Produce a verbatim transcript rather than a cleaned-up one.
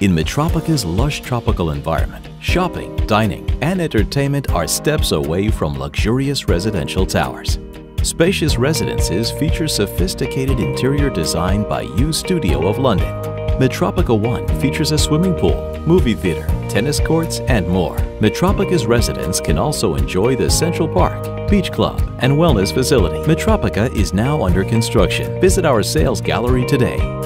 In Metropica's lush tropical environment, shopping, dining, and entertainment are steps away from luxurious residential towers. Spacious residences feature sophisticated interior design by U Studio of London. Metropica one features a swimming pool, movie theater, tennis courts, and more. Metropica's residents can also enjoy the Central Park, Beach Club, and Wellness Facility. Metropica is now under construction. Visit our sales gallery today.